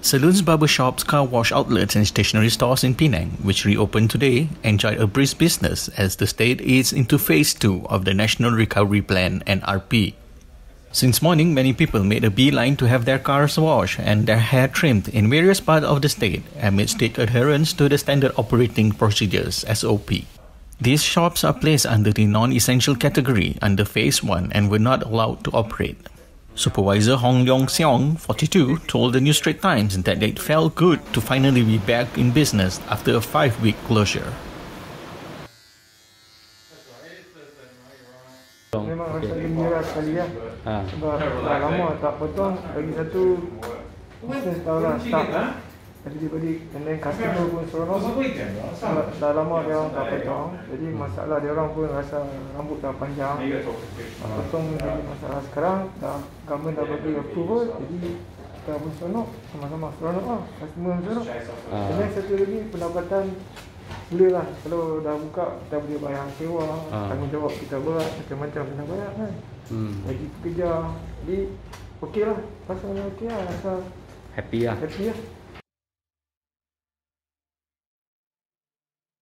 Saloons, barbershops, car wash outlets and stationery stores in Penang, which reopened today, enjoyed a brisk business as the state eases into Phase 2 of the National Recovery Plan (NRP). Since morning, many people made a beeline to have their cars washed and their hair trimmed in various parts of the state amid strict adherence to the Standard Operating Procedures (SOP). These shops are placed under the non-essential category under Phase 1 and were not allowed to operate. Supervisor Hong Liang Seong, 42, told the New Straits Times that it felt good to finally be back in business after a 5-week closure. Memang rasa gembira sekali ya. Sebab dah lama tak potong, bagi satu bisnes tahulah start. Jadi daripada customer pun seronok sebab dah lama dia orang tak potong. Jadi masalah dia orang pun rasa rambut dah panjang. Potong jadi masalah sekarang, dah government dah bagi approval. Jadi kita pun seronok, sama-sama seronok lah. Customer seronok. Dan satu lagi pendapatan boleh lah, kalau dah buka kita boleh bayar sewa, tanggungjawab kita berat, macam-macam kena bayar kan. Lagi pekerja, jadi okey lah, pasal okey lah, rasa happy lah.